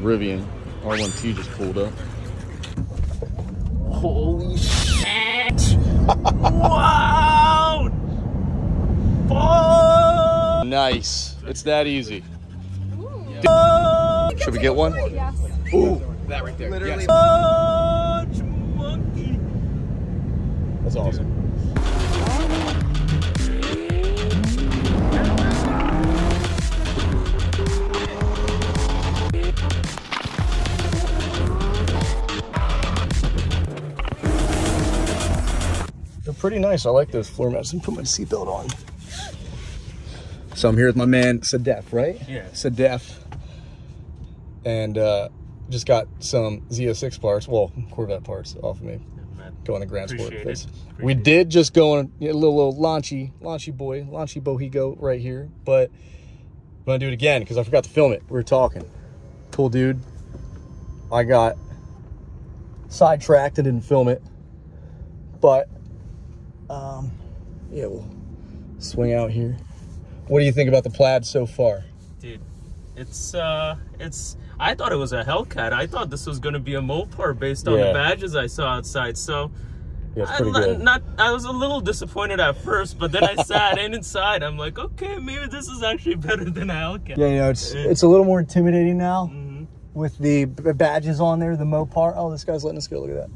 Rivian R1T just pulled up. Holy shit! Wow! Oh! Nice. It's that easy. Ooh. Should we get one? Yes. Ooh, that right there. Literally. Yes. Monkey. That's awesome. Pretty nice. I like those floor mats. Let me put my seatbelt on. So I'm here with my man Sadef, right? Yeah. Sadef. And just got some Z06 parts, well, Corvette parts off of me. Yeah, going to Grand Sport. We did just go on a little launchy bohigo right here, but I'm gonna do it again because I forgot to film it. We were talking. Cool dude. I got sidetracked and didn't film it, but yeah, we'll swing out here. What do you think about the plaid so far? Dude, it's I thought it was a Hellcat. I thought this was gonna be a Mopar based on the badges I saw outside. So yeah, it's pretty good. I was a little disappointed at first, but then I sat in inside. I'm like, okay, maybe this is actually better than a Hellcat. Yeah, you know, it's a little more intimidating now with the badges on there, the Mopar. Oh, this guy's letting us go. Look at that.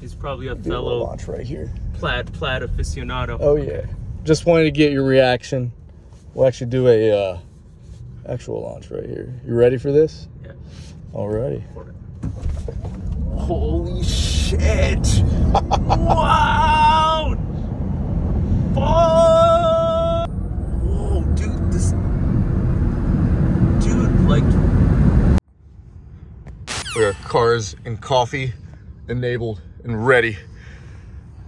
He's probably a fellow launch right here. Plaid aficionado. Oh yeah. Just wanted to get your reaction. We'll actually do a actual launch right here. You ready for this? Yeah. Alrighty. Holy shit! Wow! Oh! Whoa, dude! This dude we are cars and coffee enabled and ready.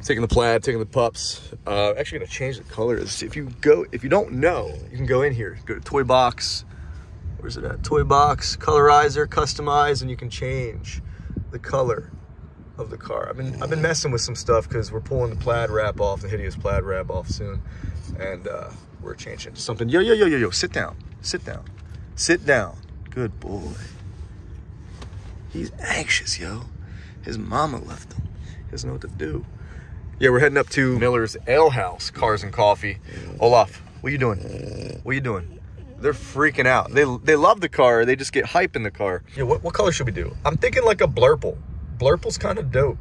Taking the plaid, taking the pups. Actually gonna change the colors. If you don't know, you can go in here, go to Toy Box. Where's it at? Toy Box, colorizer, customize, and you can change the color of the car. I've been messing with some stuff because we're pulling the plaid wrap off, the hideous plaid wrap off soon. And we're changing it to something. Yo, sit down. Sit down. Sit down. Good boy. He's anxious, yo. His mama left him. He doesn't know what to do. Yeah, we're heading up to Miller's Ale House, Cars and Coffee. Olaf, what are you doing? What are you doing? They're freaking out. They love the car. They just get hype in the car. Yeah, what color should we do? I'm thinking like a blurple. Blurple's kind of dope.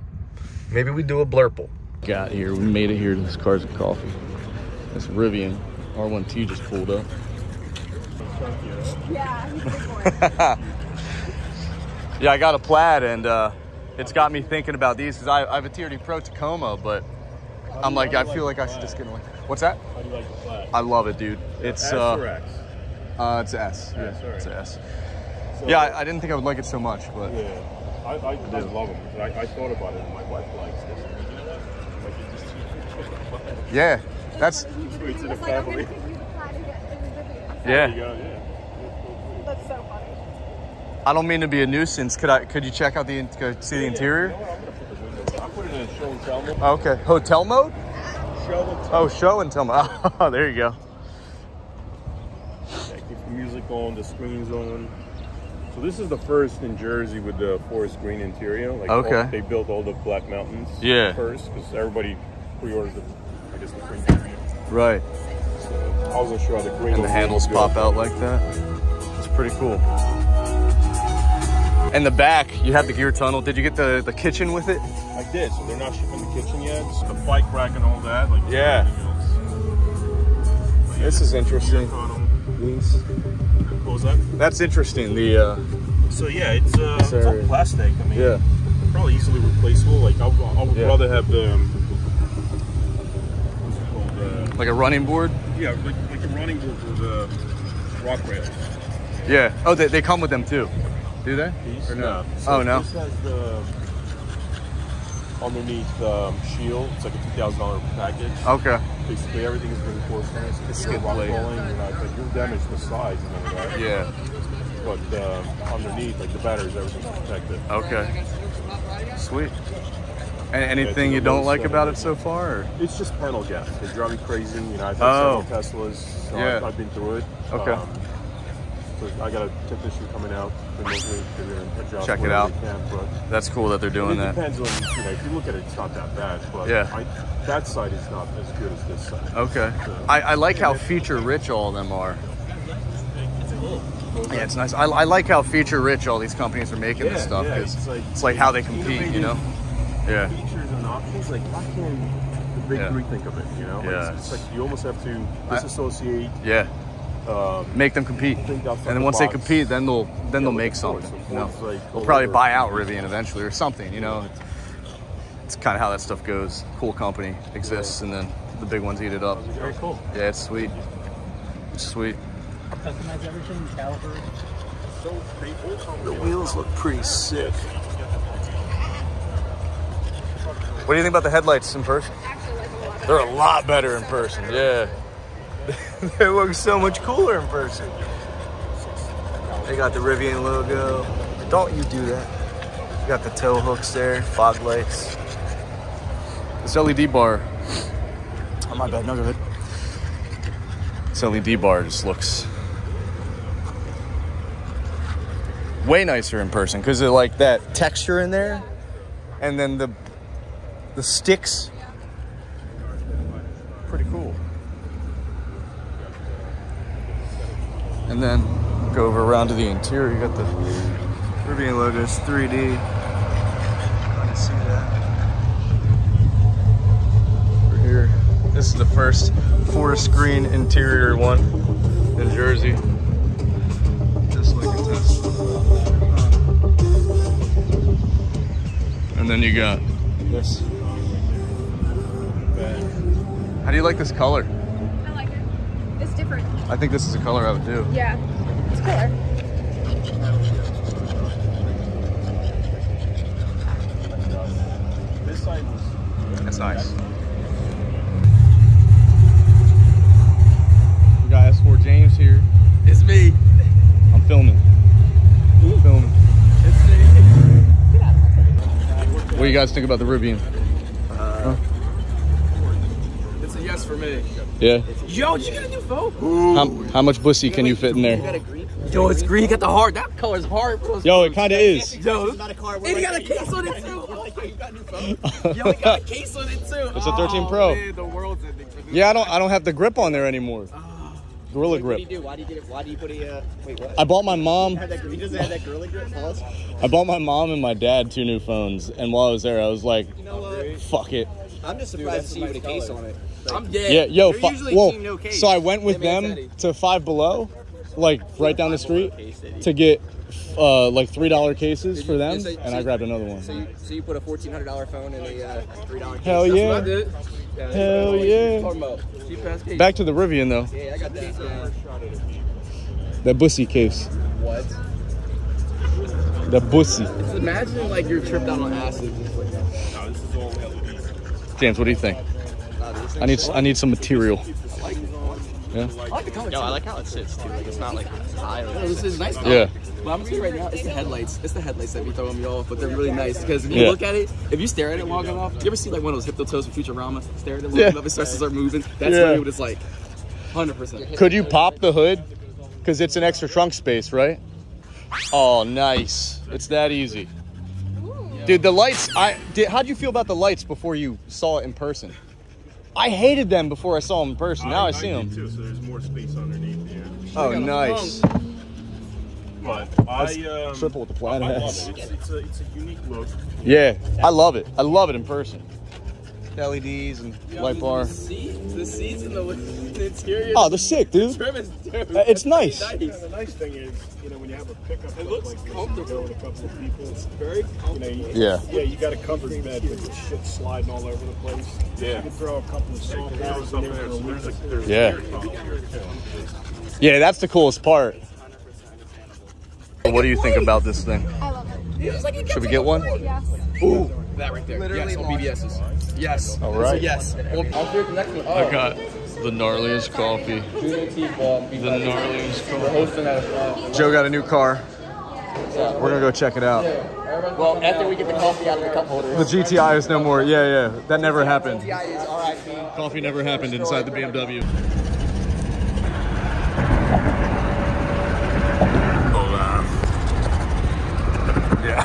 Maybe we do a blurple. Got here. We made it here to this Cars and Coffee. This Rivian R1T just pulled up. Yeah, he's a good boy. Yeah, I got a plaid and... it's got me thinking about these because I have a TRD Pro Tacoma, but I'm like, I feel like I should just get one. What's that? How do you like the plaid? I love it, dude. It's S or X? It's S. Yeah, it's an S. So, yeah, I didn't think I would like it so much, but yeah, I love them. I thought about it, and my wife likes this. You know what? Like, it's just too yeah, that's. It's in a family. Yeah. That's so funny. I don't mean to be a nuisance. Could you check out the interior? No, I'm gonna put the window. I'll put it in a show and tell mode. Okay, hotel mode? Show and tell. Oh, show and tell mode. Oh, there you go. Yeah, keep the music on, the screens on. So this is the first in Jersey with the forest green interior. Like okay. They built all the Black Mountains first because everybody pre-orders the, I guess, the green interior. Right. So I wasn't sure how the green. And the handles pop out like that. It's pretty cool. And the back, you have the gear tunnel. Did you get the kitchen with it? I did, so they're not shipping the kitchen yet. So the bike rack and all that. Like yeah. This is interesting. What was that? That's interesting. So yeah, it's all plastic. I mean, probably easily replaceable. Like I would rather have the, what's it called? Like a running board? Yeah, like a running board with the rock rails. Yeah, oh, they come with them too. Do they? Or no? So oh no. This has the underneath shield. It's like a $2,000 package. Okay. Basically everything is reinforced. It's good rock rolling, and like you'll damage the sides and all that. Yeah. But underneath, like the batteries, everything's protected. Okay. Sweet. Anything you don't like about it so far? Or? It's just panel gaps. They drive me crazy. You know, I've had several Teslas. So I've been through it. Okay. I got a technician coming out and they're going to adjust. Check it out. But that's cool that they're doing that. It depends on, you know, if you look at it, it's not that bad. But yeah. That side is not as good as this side. Okay. So, I like how feature-rich all of them are. Yeah, it's nice. I like how feature-rich all these companies are making this stuff. Yeah, it's like how they compete, you know? Yeah. Features and options, like, why can't the big three think of it, you know? Like, it's like you almost have to disassociate. Make them compete, and then once they compete, then they'll make something. You know? They'll probably buy out Rivian eventually or something. You know, it's kind of how that stuff goes. Cool company exists, and then the big ones eat it up. Very cool. Yeah, it's sweet. It's sweet. Customize everything, caliper. The wheels look pretty sick. What do you think about the headlights in person? They're a lot better in person. Yeah. They look so much cooler in person. They got the Rivian logo. Don't you do that. You got the tow hooks there, fog lights. This LED bar. Oh, my bad, no good. This LED bar just looks way nicer in person because of like that texture in there. And then the sticks. Pretty cool. And then go over around to the interior. You got the Rivian logos, 3D. Glad to see that. Over here. This is the first forest green interior one in Jersey. Just like a Tesla. And then you got this. How do you like this color? It's different. I think this is a color I would do. Yeah, it's cooler. That's nice. We got S4 James here. It's me. I'm filming. Ooh. Filming. It's me. What do you guys think about the Rivian? It's a yes for me. Yeah. Yo, did you get a new phone? How much bussy can you fit in there? Yo, it's green. You got the heart. That color's hard, bro. Yo, it kind of is. Yo, it's not a car. And you got a case on it, too. You got a new phone. Yo, it got a case on it, too. It's a 13 Pro. Man, the world's ending for this. Yeah, I don't have the grip on there anymore. Gorilla grip. What do you do? Why do you put a... wait, what? I bought my mom... He doesn't have that gorilla grip? I bought my mom and my dad 2 new phones. And while I was there, I was like, you know what? Fuck it. I'm just surprised to see you with a case on it. I'm dead. Yeah, yo, no case. So I went with them to Five Below, like right down the street, to get like $3 cases for them, and I grabbed another one. So you put a $1,400 phone in a $3 case. Hell yeah. Hell yeah. Back to the Rivian though. Yeah, I got that. That bussy case. What? The bussy. Just imagine like you're tripped out on acid. James, what do you think? I need some material. Yeah. I like the color. Yo, I like how it sits too. Like it's not like high. Or this is nice. Color. Yeah. But I'm saying right now, it's the headlights. It's the headlights that be throwing me off, but they're really nice because if you look at it, if you stare at it walking off, you ever see like one of those Hypnotoes from Futurama? Stare at it, looking up, it starts to start moving. That's really what it's like. 100%. Could you pop the hood? Because it's an extra trunk space, right? Oh, nice. It's that easy. Dude, the lights. How'd you feel about the lights before you saw it in person? I hated them before I saw them in person. Now I see them. Too, so there's more space underneath here. Oh, nice. But I triple with the flat ass. It's a unique look. Yeah, I love it. I love it in person. LEDs and light bar. The seats and the interior. Oh, they're sick, dude. It's nice. The nice thing is, you know, when you have a pickup, it looks comfortable with a couple of people. It's very comfortable. Yeah. Yeah, you got a covered bed with the shit sliding all over the place. Yeah. You can throw a couple of soft towels up there. Yeah, that's the coolest part. What do you think about this thing? I love it. Should we get one? Yes. Ooh. That right there. Literally yes, on BBS's. Yes. All right. Yes. I'll do it the next one. I got the gnarliest coffee. The gnarliest coffee. Joe got a new car. We're going to go check it out. Well, after we get the coffee out of the cup holder. The GTI is no more. Yeah, yeah. That never happened. GTI is RIP. Coffee never happened inside the BMW.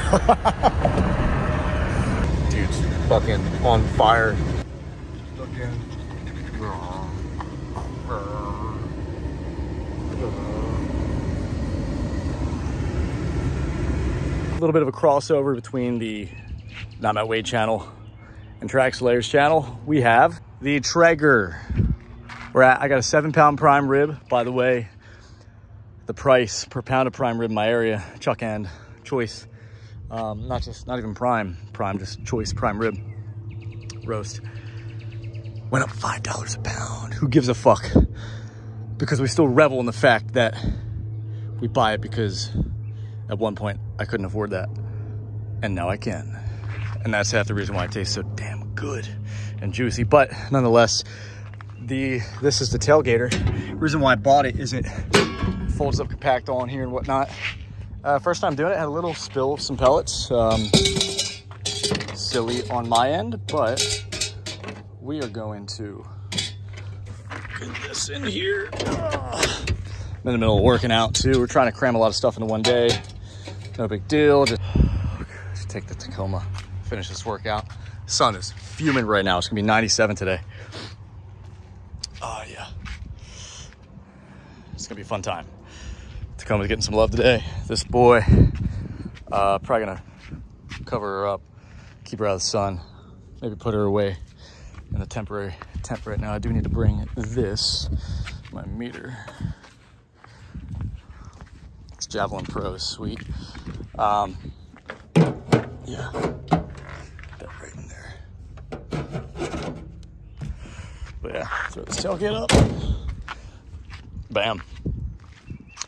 Dude's fucking on fire. Stuck in. A little bit of a crossover between the Not My Way channel and Trax Layers channel. We have the Traeger. I got a 7-pound prime rib. By the way, the price per pound of prime rib in my area, chuck and choice, not even prime, just choice prime rib roast, went up $5 a pound. Who gives a fuck? Because we still revel in the fact that we buy it, because at one point I couldn't afford that, and now I can. And that's half the reason why it tastes so damn good and juicy. But nonetheless, this is the tailgater. The reason why I bought it is it folds up compact on here and whatnot. First time doing it, had a little spill of some pellets. Silly on my end, but we are going to get this in here. I'm in the middle of working out too. We're trying to cram a lot of stuff into one day. No big deal. Just take the Tacoma, finish this workout. Sun is fuming right now. It's gonna be 97 today. Oh yeah, it's gonna be a fun time. Tacoma's getting some love today. This boy, probably gonna cover her up, keep her out of the sun, maybe put her away in the temporary tent right now. I do need to bring this, my meter. It's Javelin Pro, sweet. Yeah, that right in there. But yeah, throw this tailgate up. Bam.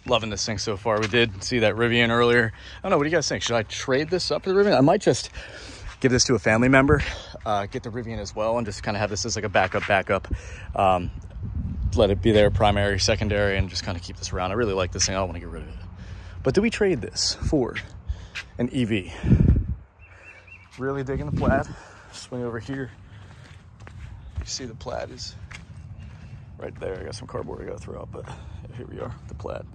Loving this thing so far. We did see that Rivian earlier. I don't know, what do you guys think? Should I trade this up for the Rivian? I might just give this to a family member, get the Rivian as well, and just kind of have this as like a backup. Let it be their primary, secondary, and just kind of keep this around. I really like this thing. I don't want to get rid of it. But do we trade this for an EV? Really digging the Plaid. Swing over here. You see the Plaid is right there. I got some cardboard I gotta throw out, but here we are, the Plaid.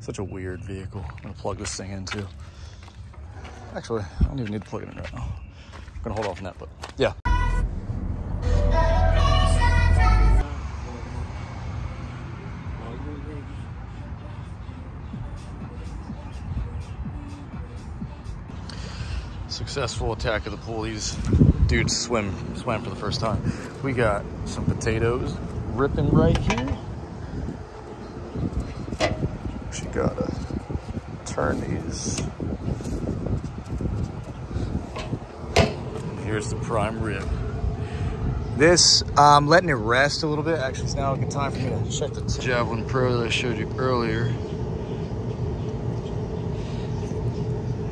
Such a weird vehicle. I'm gonna plug this thing in too. Actually, I don't even need to plug it in right now. I'm gonna hold off on that, but yeah. Successful attack of the pool. These dudes swam for the first time. We got some potatoes ripping right here. She gotta turn these. Here's the prime rib. This, I'm letting it rest a little bit. Actually, it's now a good time for me to check the Javelin Pro that I showed you earlier.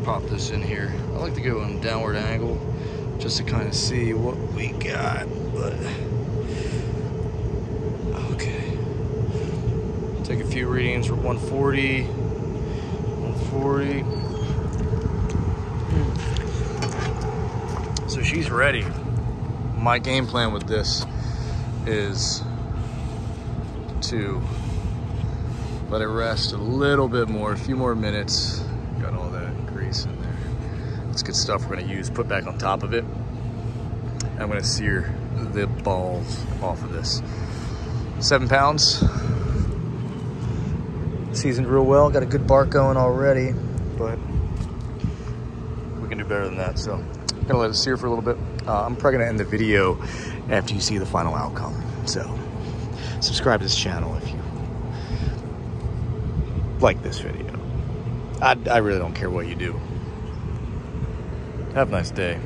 Pop this in here. I like to go in a downward angle just to kind of see what we got, but okay. Take a few readings for 140, 140. So she's ready. My game plan with this is to let it rest a little bit more, a few more minutes. Got all that grease in there. It's good stuff we're gonna use, put back on top of it. I'm gonna sear the balls off of this. 7 pounds. Seasoned real well, got a good bark going already, but we can do better than that. So I'm gonna let it sear for a little bit. I'm probably gonna end the video after you see the final outcome. So subscribe to this channel if you like this video. I really don't care what you do. Have a nice day.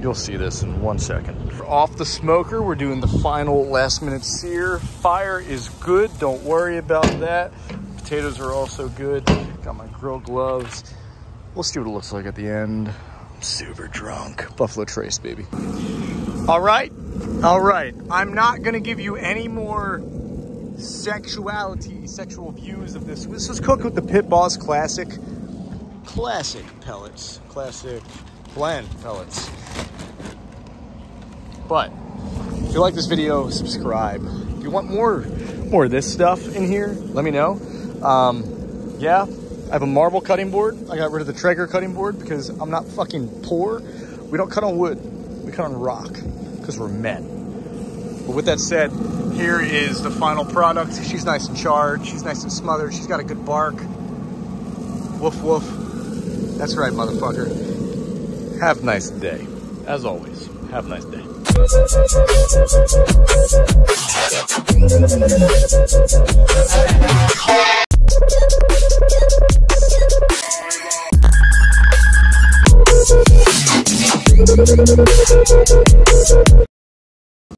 You'll see this in 1 second. We're off the smoker. We're doing the final last minute sear. Fire is good. Don't worry about that. Potatoes are also good. Got my grill gloves. We'll see what it looks like at the end. I'm super drunk. Buffalo Trace, baby. All right. All right. I'm not going to give you any more sexual views of this. This was cooked with the Pit Boss classic pellets, classic blend pellets. But if you like this video, subscribe. If you want more of this stuff in here, let me know. Yeah, I have a marble cutting board. I got rid of the Traeger cutting board because I'm not fucking poor. We don't cut on wood. We cut on rock because we're men. But with that said, here is the final product. She's nice and charred. She's nice and smothered. She's got a good bark. Woof, woof. That's right, motherfucker. Have a nice day. As always, have a nice day.